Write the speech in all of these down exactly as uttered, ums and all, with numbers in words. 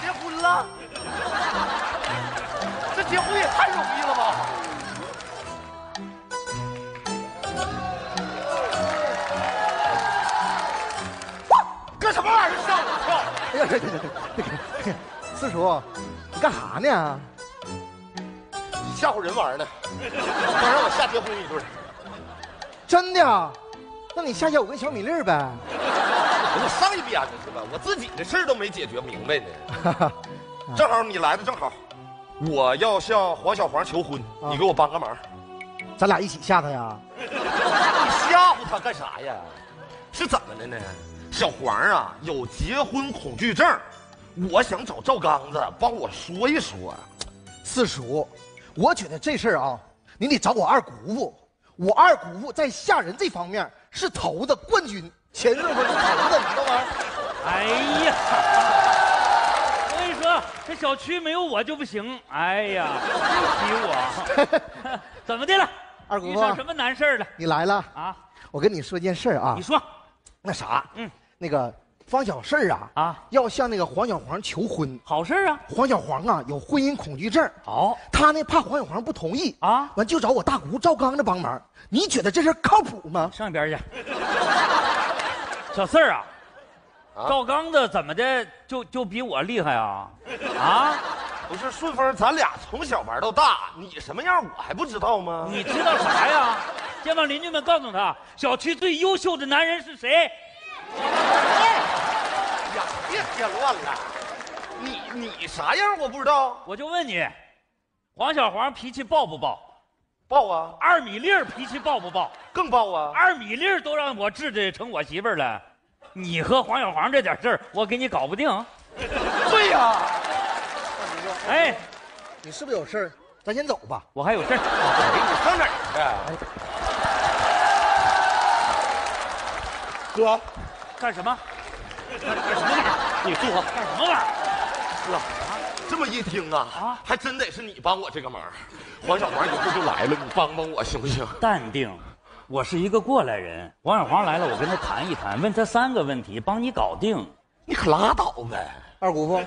结婚了？这结婚也太容易了吧！哇，干什么玩意儿？吓我一跳！哎呀，四叔，你干啥呢？你吓唬人玩呢？想让我吓结婚一顿？真的？那你吓吓我跟小米粒儿呗。 我上一边去吧，我自己的事儿都没解决明白呢。正好你来的正好，我要向黄小黄求婚，你给我帮个忙。咱俩一起吓他呀？你吓唬他干啥呀？是怎么的呢？小黄啊，有结婚恐惧症，我想找赵刚子帮我说一说。四叔，我觉得这事儿啊，你得找我二姑父。我二姑父在吓人这方面是头子冠军。 前日子就跑了，你知道吗？哎呀，我跟你说，这小区没有我就不行。哎呀，又提我，怎么的了？二姑父，遇上什么难事了？你来了啊！我跟你说件事啊。你说，那啥，嗯，那个方小四啊啊，要向那个黄小黄求婚，好事啊。黄小黄啊有婚姻恐惧症，好，他呢怕黄小黄不同意啊，完就找我大姑赵刚子帮忙。你觉得这事靠谱吗？上一边去。 小四儿啊，啊赵刚子怎么的就就比我厉害啊？啊，不是顺风，咱俩从小玩到大，你什么样我还不知道吗？你知道啥呀？先让邻居们告诉他，小区最优秀的男人是谁？哎呀，别添乱了，你你啥样我不知道，我就问你，黄小黄脾气暴不暴？ 爆啊！二米粒儿脾气爆不爆？更爆啊！二米粒儿都让我治的成我媳妇儿了，你和黄小黄这点事儿，我给你搞不定。对呀、啊。哎，你是不是有事儿？咱先走吧。我还有事儿。你上哪儿去、啊？哥，干什么？干什么玩意儿？你坐。干什么玩意儿？哥。 这么一听啊，啊，还真得是你帮我这个忙。黄小黄以后就来了，你帮帮我行不行？淡定，我是一个过来人。黄小黄来了，我跟他谈一谈，问他三个问题，帮你搞定。你可拉倒呗，二姑父。走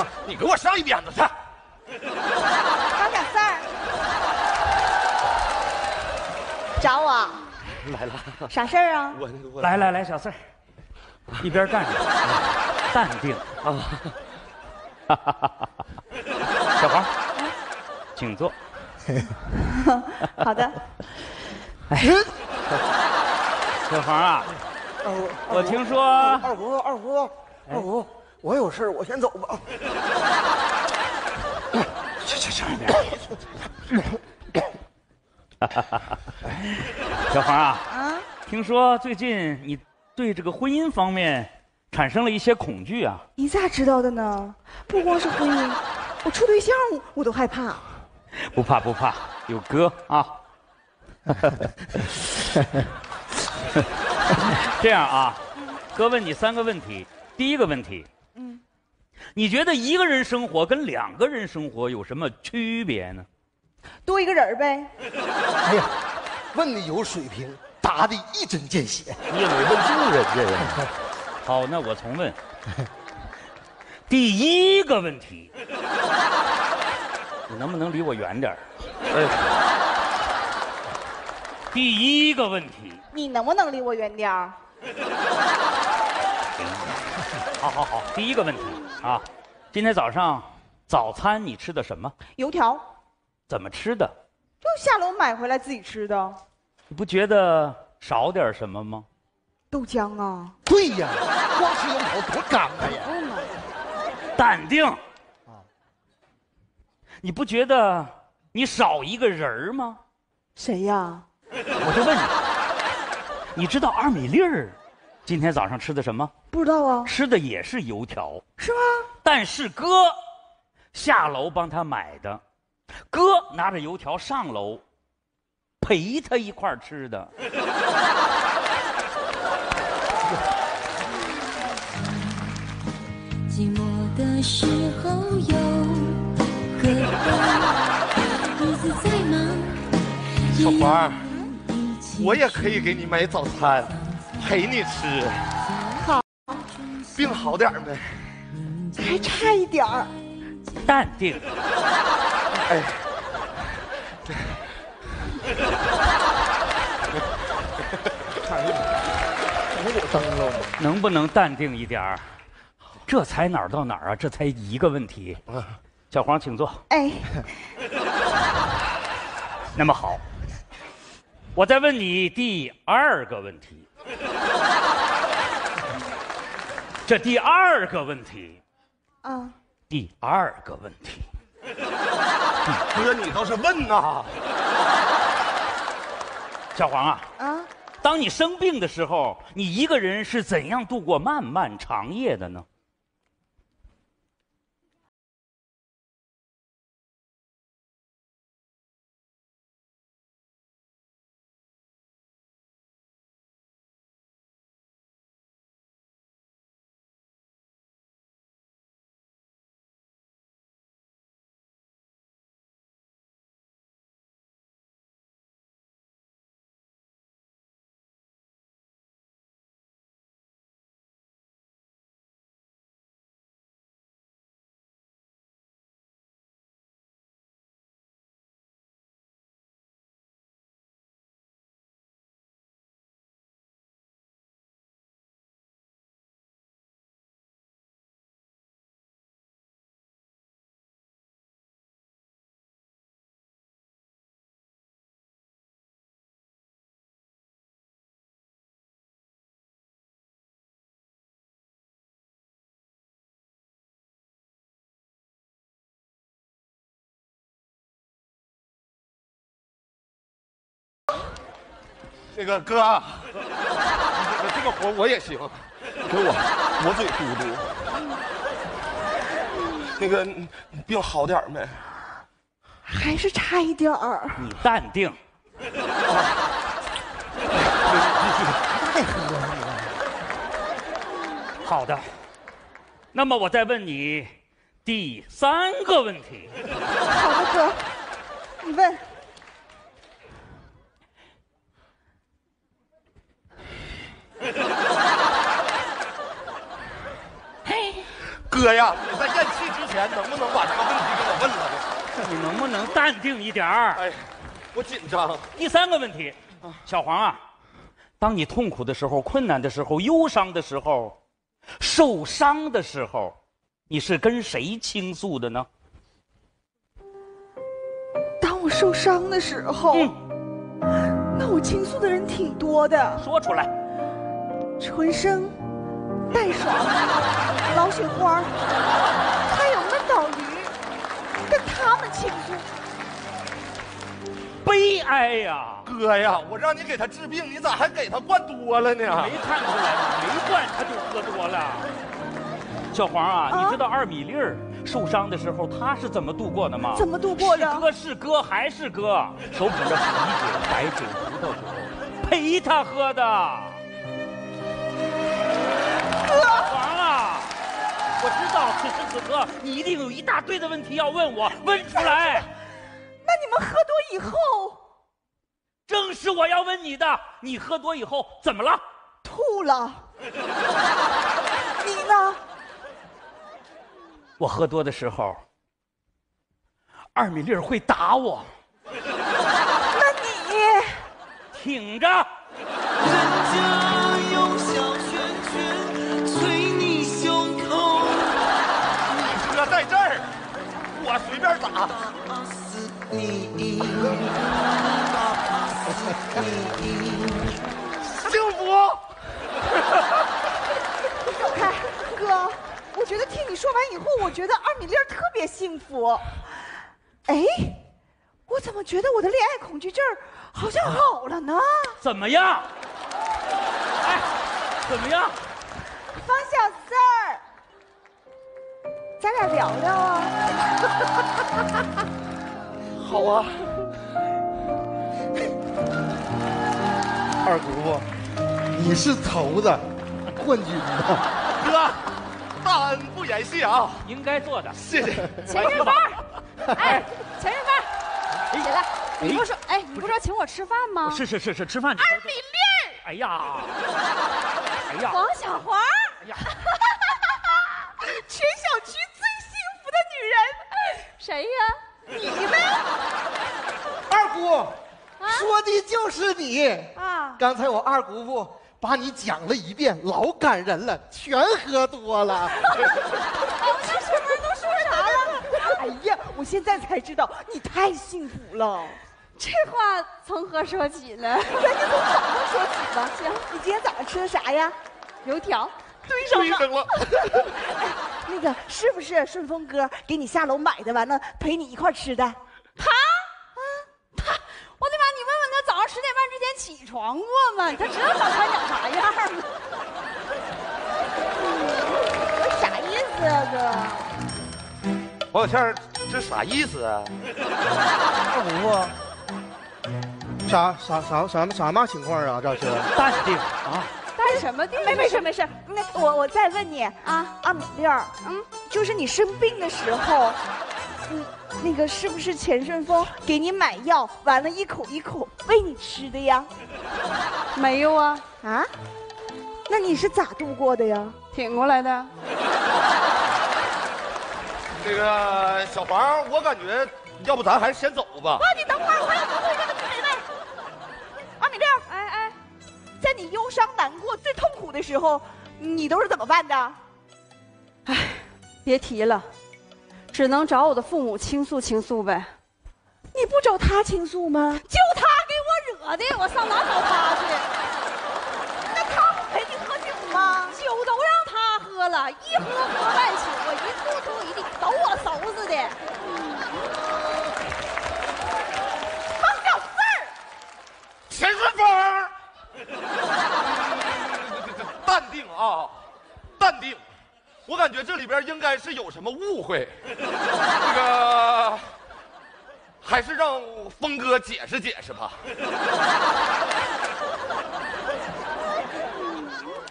吧，你给我上一边子去。黄小四儿，找我。来了。啥事儿啊？我我来来来，小四儿，一边站着，淡定啊。 哈哈哈！小黄，请坐。好的。哎，小黄啊，我听说二姑二姑二姑，我有事我先走吧。去去去！哈哈哈！小黄啊，啊，听说最近你对这个婚姻方面。 产生了一些恐惧啊！你咋知道的呢？不光是婚姻，我处对象我都害怕。不怕不怕，有哥啊！这样啊，哥问你三个问题。第一个问题，嗯，你觉得一个人生活跟两个人生活有什么区别呢？多一个人呗。哎呀，问的有水平，答的一针见血。你也没问住人家呀。好，那我重问，第一个问题，你能不能离我远点儿？哎，第一个问题，你能不能离我远点儿？好好好，第一个问题啊，今天早上早餐你吃的什么？油条。怎么吃的？就下楼买回来自己吃的。你不觉得少点什么吗？ 豆浆啊！对呀，光吃油条多干巴呀！淡定啊！你不觉得你少一个人吗？谁呀？我就问你，你知道二米粒儿今天早上吃的什么？不知道啊。吃的也是油条，是吗？但是哥下楼帮他买的，哥拿着油条上楼陪他一块儿吃的。寂寞的时候有个伴，日子再忙。小黄，我也可以给你买早餐，陪你吃。好，病好点没？还差一点儿。淡定。哎。能不能淡定一点儿？这才哪儿到哪儿啊？这才一个问题。小黄，请坐。哎。那么好，我再问你第二个问题。这第二个问题。啊。第二个问题。哥，你倒是问呐。小黄啊。啊。 当你生病的时候，你一个人是怎样度过漫漫长夜的呢？这个哥啊，这个活我也行，给我我嘴嘟嘟。那个病好点没？还是差一点儿。你淡定。好的，那么我再问你第三个问题。好的，哥，你问。 哥呀，你在咽气之前能不能把这个问题给我问了？你能不能淡定一点儿？哎，我紧张。第三个问题，小黄啊，当你痛苦的时候、困难的时候、忧伤的时候、受伤的时候，你是跟谁倾诉的呢？当我受伤的时候，嗯，那我倾诉的人挺多的。说出来。 纯生、戴爽、老雪花，还有闷倒驴，跟他们倾诉。悲哀呀，哥呀，我让你给他治病，你咋还给他灌多了呢？没看出来，没灌他就喝多了。小黄啊，啊你知道二米粒儿受伤的时候他是怎么度过的吗？怎么度过的？是哥是哥还是哥，手捧着啤酒、白酒、葡萄酒，陪他喝的。 黄啊，我知道此时此刻你一定有一大堆的问题要问我，问出来。那你们喝多以后，正是我要问你的。你喝多以后怎么了？吐了。你呢？我喝多的时候，二米粒儿会打我。那你挺着。 在这儿，我随便打。幸福。你走开，哥！我觉得听你说完以后，我觉得二米粒特别幸福。哎，我怎么觉得我的恋爱恐惧症好像好了呢？怎么样？哎，怎么样？方小四儿。 咱俩聊聊啊！好啊，二姑父，你是头子，冠军吧？哥，大恩不言谢啊，应该做的，谢谢。秦日芳，哎，秦日芳，起来，你不说，哎，你不说请我吃饭吗？是是是是，吃饭。二米粒。哎呀，哎呀，王小黄，哎呀，全小区。你啊！刚才我二姑父把你讲了一遍，老感人了，全喝多了。我那什么都说啥了？哎呀，我现在才知道你太幸福了。这话从何说起呢？咱就从早上说起吧。行，你今天早上吃的啥呀？油条。对上上了。哎，那个是不是顺风哥给你下楼买的？完了陪你一块吃的。他啊他，我的妈！你问问他早上十点半之前起床过吗？他知道早餐长啥样吗？我啥意思啊，哥？王小倩，这啥意思啊？二姑父。啥啥啥啥啥嘛情况啊？这是大地啊，大什么地？没没事没事。那我我再问你啊，阿米粒儿，嗯，就是你生病的时候，嗯，那个是不是钱顺风给你买药，完了一口一口喂你吃的呀？没有啊啊？那你是咋度过的呀？挺过来的。这个小黄，我感觉要不咱还是先走吧。那你等会儿，我有机会让你陪陪。阿米粒儿，哎哎，在你忧伤难过、最痛苦的时候，你都是怎么办的？哎，别提了，只能找我的父母倾诉倾诉呗。你不找他倾诉吗？就他给我惹的，我上哪找他去？那他不陪你喝酒吗？酒都让他喝了，一喝喝半宿，我一吐吐一地，都我收拾的。钱顺风，淡定啊，淡定。我感觉这里边应该是有什么误会，这个还是让峰哥解释解释吧。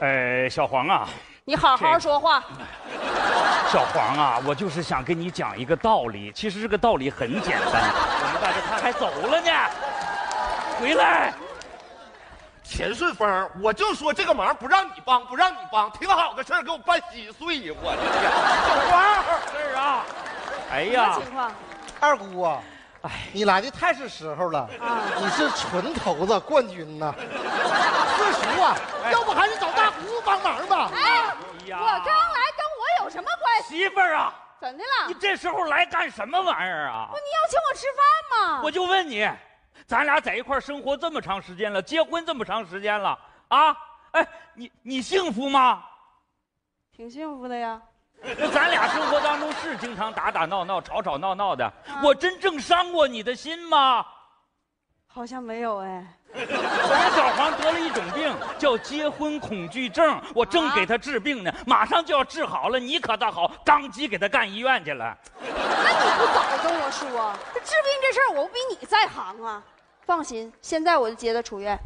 哎，小黄啊，你好好说话。小黄啊，我就是想跟你讲一个道理，其实这个道理很简单。我们大家看还走了呢。回来，钱顺风，我就说这个忙不让你帮，不让你帮，挺好个事儿给我办稀碎，我这小花事儿啊！哎呀，什么情况？二姑啊，哎，你来的太是时候了，啊、你是纯头子冠军呐、啊！四叔啊，哎、要不还是找大姑帮忙吧？哎，哎呀，我刚来跟我有什么关系？媳妇儿啊，怎的了？你这时候来干什么玩意儿啊？不，你要请我吃饭吗？我就问你。咱俩在一块生活这么长时间了，结婚这么长时间了啊！哎，你你幸福吗？挺幸福的呀。那咱俩生活当中是经常打打闹闹、吵吵闹闹的，啊、我真正伤过你的心吗？好像没有哎。我小黄得了一种病，叫结婚恐惧症，我正给他治病呢，啊、马上就要治好了。你可倒好，当即给他干医院去了。那你不早跟我说？这治病这事儿，我比你在行啊。放心，现在我就接他出院。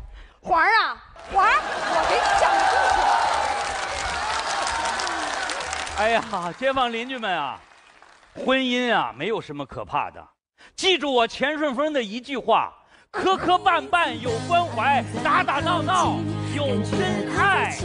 黄儿啊，黄儿，我给你讲个故事。哎呀，街坊邻居们啊，婚姻啊没有什么可怕的，记住我钱顺风的一句话：磕磕绊绊有关怀，打打闹闹有真爱。